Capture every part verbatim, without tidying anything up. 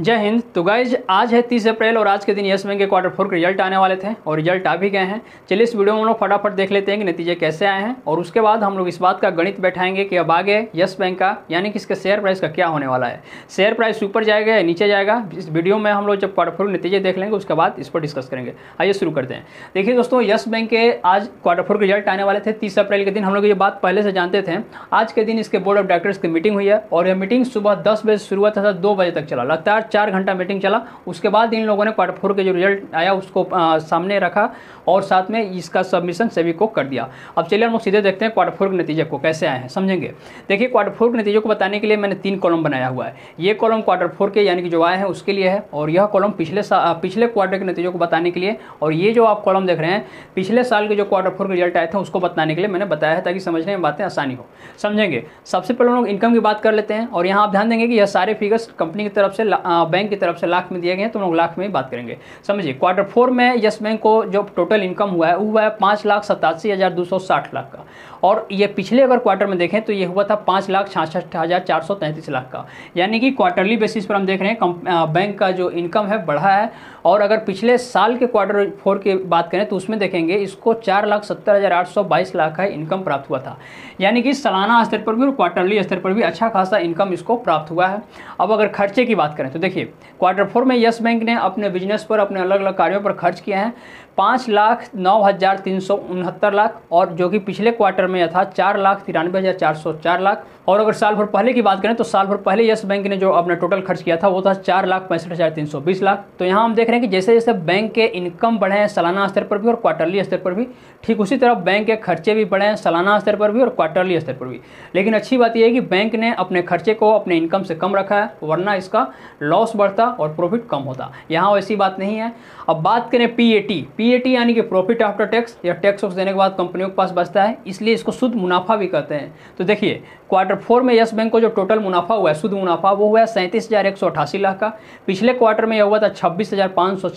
जय हिंद। तो गाइज आज है तीस अप्रैल और आज के दिन यस बैंक के क्वार्टर फोर के रिजल्ट आने वाले थे और रिजल्ट आ भी गए हैं। चलिए इस वीडियो में हम लोग फटाफट देख लेते हैं कि नतीजे कैसे आए हैं और उसके बाद हम लोग इस बात का गणित बैठाएंगे कि अब आगे यस बैंक का यानी कि इसके शेयर प्राइस का क्या होने वाला है, शेयर प्राइस ऊपर जाएगा या नीचे जाएगा। इस वीडियो में हम लोग जब क्वार्टर फोर नतीजे देख लेंगे उसके बाद इस पर डिस्कस करेंगे। आइए शुरू करते हैं। देखिए दोस्तों, यस बैंक के आज क्वार्टर फोर के रिजल्ट आने वाले थे तीस अप्रैल के दिन। हम लोग ये बात पहले से जानते थे। आज के दिन इसके बोर्ड ऑफ डायरेक्टर्स की मीटिंग हुई है और यह मीटिंग सुबह दस बजे शुरू हुआ था, दो बजे तक चला, लगातार चार घंटा मीटिंग चला। उसके बाद इन लोगों ने क्वार्टर फोर के जो रिजल्ट आया उसको आ, सामने रखा और साथ में इसका सबमिशन सेबी को कर दिया। अब चलिए हम लोग सीधे देखते हैं क्वार्टर फोर के नतीजे को कैसे आए हैं, समझेंगे। देखिए क्वार्टर फोर के नतीजों को बताने के लिए मैंने तीन कॉलम बनाया हुआ है। ये कॉलम क्वार्टर फोर के यानी कि जो आए हैं उसके लिए है और यह कॉलम पिछले पिछले क्वार्टर के नतीजों को बताने के लिए, और ये जो आप कॉलम देख रहे हैं पिछले साल के जो क्वार्टर फोर के रिजल्ट आए थे उसको बताने के लिए मैंने बताया है, ताकि समझने में बातें आसानी हो, समझेंगे। सबसे पहले हम लोग इनकम की बात कर लेते हैं और यहाँ आप ध्यान देंगे कि यह सारे फिगर्स कंपनी की तरफ से बैंक की तरफ से लाख में दिए गए हैं, तो हम लोग लाख में ही बात करेंगे, समझिए। क्वार्टर फोर में यस बैंक को जो टोटल इनकम हुआ है वो हुआ है पाँच लाख सतासी हज़ार दो सौ साठ लाख का, और ये पिछले अगर क्वार्टर में देखें तो ये हुआ था पाँच लाख छियासठ हज़ार चार सौ तैंतीस लाख का। यानी कि क्वार्टरली बेसिस पर हम देख रहे हैं बैंक का जो इनकम है बढ़ा है। और अगर पिछले साल के क्वार्टर फोर की बात करें तो उसमें देखेंगे इसको चार लाख सत्तर हज़ार आठ सौ बाईस लाख का इनकम प्राप्त हुआ था। यानी कि सालाना स्तर पर भी और क्वार्टरली स्तर पर भी अच्छा खासा इनकम इसको प्राप्त हुआ है। अब अगर खर्चे की बात करें तो देखिए क्वार्टर फोर में यस बैंक ने अपने बिजनेस पर, अपने अलग अलग कार्यों पर खर्च किए हैं पाँच लाख नौ हज़ार तीन सौ उनहत्तर लाख, और जो कि पिछले क्वार्टर में यह था चार लाख तिरानवे हज़ार चार सौ चार लाख। और अगर साल भर पहले की बात करें तो साल भर पहले यस बैंक ने जो अपना टोटल खर्च किया था वो था चार लाख पैंसठ हज़ार तीन सौ बीस लाख। तो यहाँ हम देख रहे हैं कि जैसे जैसे बैंक के इनकम बढ़े हैं सालाना स्तर पर भी और क्वार्टरली स्तर पर भी, ठीक उसी तरह बैंक के खर्चे भी बढ़े हैं सालाना स्तर पर भी और क्वार्टरली स्तर पर भी। लेकिन अच्छी बात यह है कि बैंक ने अपने खर्चे को अपने इनकम से कम रखा है, वरना इसका लॉस बढ़ता और प्रॉफिट कम होता। यहाँ वैसी बात नहीं है। अब बात करें पीएटी, पीएटी यानी कि प्रॉफिट आफ्टर टैक्स या टैक्स ऑफ देने के बाद कंपनियों के पास बचता है, इसलिए इसको शुद्ध मुनाफा भी कहते हैं। तो देखिए क्वार्टर फोर में यस बैंक को जो टोटल मुनाफा हुआ है, शुद्ध मुनाफा, वो हुआ है सैंतीस हज़ार एक सौ अठासी लाख का। पिछले क्वार्टर में यह हुआ था छब्बीस हज़ार पाँच सौ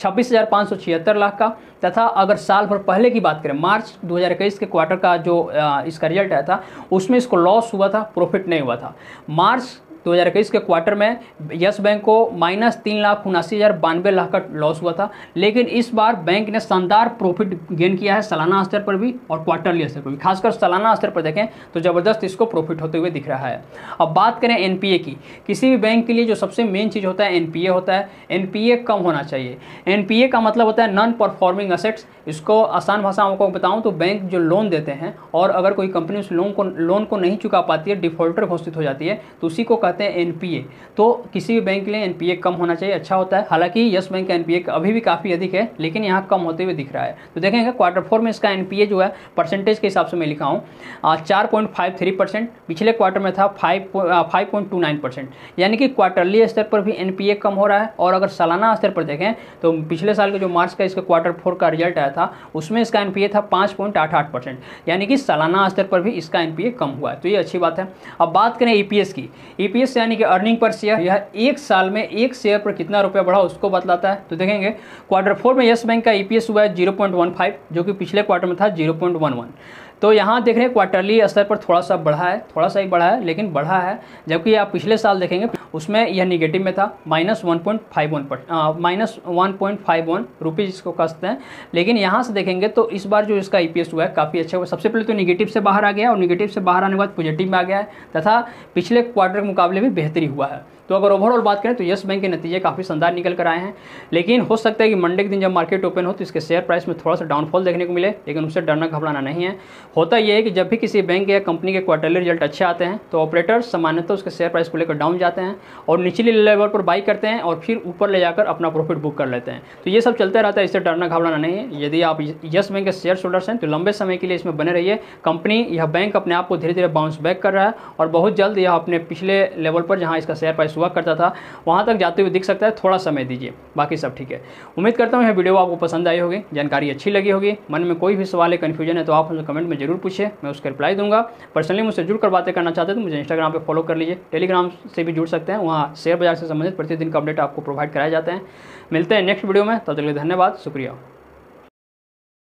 छब्बीस हज़ार पाँच सौ छिहत्तर लाख का। तथा अगर साल भर पहले की बात करें मार्च दो हज़ार इक्कीस के क्वार्टर का जो इसका रिजल्ट आया था उसमें इसको लॉस हुआ था, प्रॉफिट नहीं हुआ था। मार्च दो हज़ार इक्कीस के क्वार्टर में यस बैंक को माइनस तीन लाख उनासी हज़ार बानवे लाख का लॉस हुआ था, लेकिन इस बार बैंक ने शानदार प्रॉफिट गेन किया है सालाना स्तर पर भी और क्वार्टरली स्तर पर भी। खासकर सालाना स्तर पर देखें तो ज़बरदस्त इसको प्रॉफिट होते हुए दिख रहा है। अब बात करें एनपीए की। किसी भी बैंक के लिए जो सबसे मेन चीज़ होता है एनपीए होता है। एनपीए कम होना चाहिए। एनपीए का मतलब होता है नॉन परफॉर्मिंग असेट्स। इसको आसान भाषा हमको बताऊँ तो बैंक जो लोन देते हैं और अगर कोई कंपनी उस लोन को लोन को नहीं चुका पाती है, डिफॉल्टर घोषित हो जाती है, तो उसी को कहते हैं एनपीए। तो किसी भी बैंक के लिए एनपीए कम होना चाहिए, अच्छा होता है। हालांकि यस बैंक का एनपीए अभी भी काफ़ी अधिक है, लेकिन यहाँ कम होते हुए दिख रहा है। तो देखेंगे क्वार्टर फोर में इसका एनपीए जो है परसेंटेज के हिसाब से मैं लिखा हूँ चार पॉइंट फाइव थ्री परसेंट, पिछले क्वार्टर में था five point two nine percent. यानी कि क्वार्टरली स्तर पर भी एनपीए कम हो रहा है। और अगर सालाना स्तर पर देखें तो पिछले साल के जो मार्च का इसका क्वार्टर फोर का रिजल्ट आया था उसमें इसका एनपीए था पाँच पॉइंट आठ आठ परसेंट। यानी कि सालाना स्तर पर भी इसका एनपीए कम हुआ है, तो ये अच्छी बात है। अब बात करें ईपीएस की। ईपीएस यानी कि अर्निंग पर शेयर, यह एक साल में एक शेयर पर कितना रुपया बढ़ा उसको बतलाता है। तो देखेंगे क्वार्टर फोर में यस बैंक का ईपीएस हुआ है जीरो पॉइंट वन फाइव, जो कि पिछले क्वार्टर में था जीरो पॉइंट वन वन। तो यहाँ देख रहे हैं क्वार्टरली स्तर पर थोड़ा सा बढ़ा है, थोड़ा सा ही बढ़ा है लेकिन बढ़ा है। जबकि आप पिछले साल देखेंगे उसमें यह निगेटिव में था minus one point five one, minus one point five one rupees इसको कहते हैं। लेकिन यहाँ से देखेंगे तो इस बार जो इसका ईपीएस हुआ है काफ़ी अच्छा हुआ। सबसे पहले तो निगेटिव से बाहर आ गया और निगेटिव से बाहर आने के बाद पॉजिटिव में आ गया है, तथा पिछले क्वार्टर के मुकाबले में बेहतरी हुआ है। तो अगर ओवरऑल बात करें तो यस बैंक के नतीजे काफ़ी शानदार निकल कर आए हैं। लेकिन हो सकता है कि मंडे के दिन जब मार्केट ओपन हो तो इसके शेयर प्राइस में थोड़ा सा डाउनफॉल देखने को मिले, लेकिन उससे डरना घबराना नहीं है। होता यह है कि जब भी किसी बैंक या कंपनी के क्वार्टरली रिजल्ट अच्छे आते हैं तो ऑपरेटर सामान्यतः उसके शेयर प्राइस को लेकर डाउन जाते हैं और निचले लेवल पर बाई करते हैं और फिर ऊपर ले जाकर अपना प्रॉफिट बुक कर लेते हैं। तो ये सब चलता रहता है, इससे डरना घबराना नहीं है। यदि आप यस बैंक के शेयर होल्डर्स हैं तो लंबे समय के लिए इसमें बने रहिए। कंपनी यह बैंक अपने आप को धीरे धीरे बाउंस बैक कर रहा है और बहुत जल्द यह अपने पिछले लेवल पर जहाँ इसका शेयर प्राइस हुआ करता था वहाँ तक जाते हुए दिख सकता है। थोड़ा समय दीजिए, बाकी सब ठीक है। उम्मीद करता हूँ यह वीडियो आपको पसंद आई होगी, जानकारी अच्छी लगी होगी। मन में कोई भी सवाल या कन्फ्यूजन है तो आप मुझे कमेंट में जरूर पूछे, मैं उसका रिप्लाई दूंगा। पर्सनली मुझसे जुड़कर बातें करना चाहते हैं तो मुझे इंस्टाग्राम पे फॉलो कर लीजिए, टेलीग्राम से भी जुड़ सकते हैं। वहाँ शेयर बाजार से संबंधित प्रतिदिन का अपडेट आपको प्रोवाइड कराया जाता है। मिलते हैं नेक्स्ट वीडियो में, तब तक के लिए धन्यवाद, शुक्रिया।